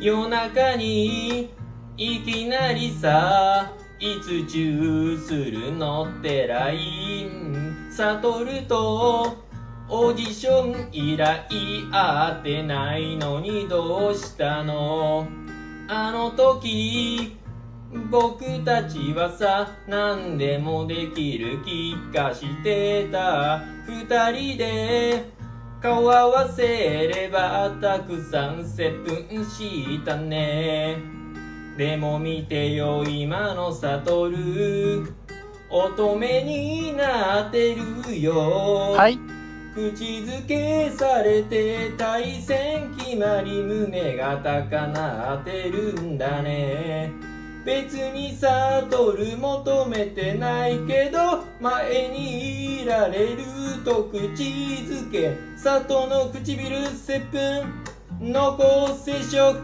夜中にいきなりさ、いつチューするのってライン、悟るとオーディション依頼あってないのにどうしたの。あの時僕たちはさ、何でもできる気がしてた。二人で顔合わせればたくさん接吻したね。でも見てよ今の悟る、乙女になってるよ。はい、口づけされて対戦決まり、胸が高鳴ってるんだね。別に悟る求めてないけど、前にいられると口づけ、里の唇接吻濃厚接触。